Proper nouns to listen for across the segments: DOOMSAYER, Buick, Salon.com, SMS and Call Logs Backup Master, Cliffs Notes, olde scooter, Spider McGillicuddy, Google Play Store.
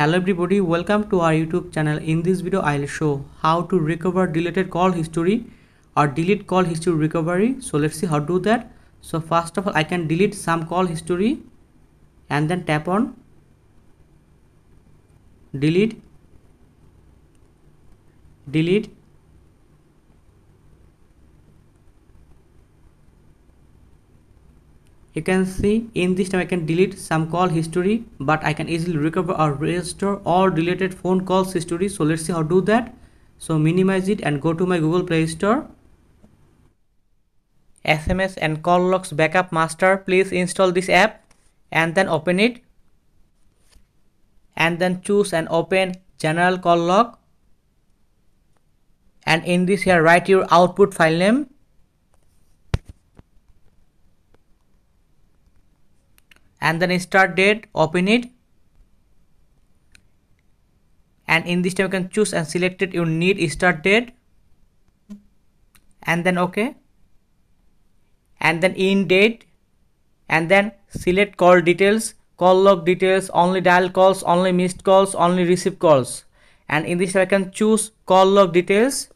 Hello everybody, welcome to our YouTube channel. In this video I'll show how to recover deleted call history or delete call history recovery. So let's see how to do that. So first of all I can delete some call history and then tap on delete. You can see in this time I can delete some call history, but I can easily recover or restore all deleted phone calls history. So let's see how to do that. So minimize it and go to my Google Play Store. SMS and Call Logs Backup Master. Please install this app and then open it. And then choose and open general call log. And in this here write your output file name. And then start date, open it, and in this time you can choose and select it. You need start date and then OK, and then in date, and then select call details, call log details, only dial calls, only missed calls, only received calls, and in this time I can choose call log details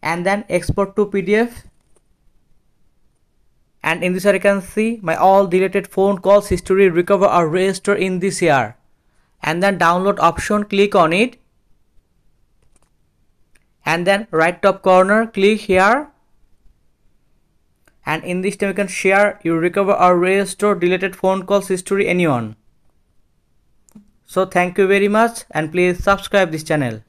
and then export to PDF. And in this here I can see my all deleted phone calls history recover or restore in this here. And then download option, click on it. And then right top corner, click here. And in this time you can share you recover or restore deleted phone calls history anyone. So thank you very much and please subscribe this channel.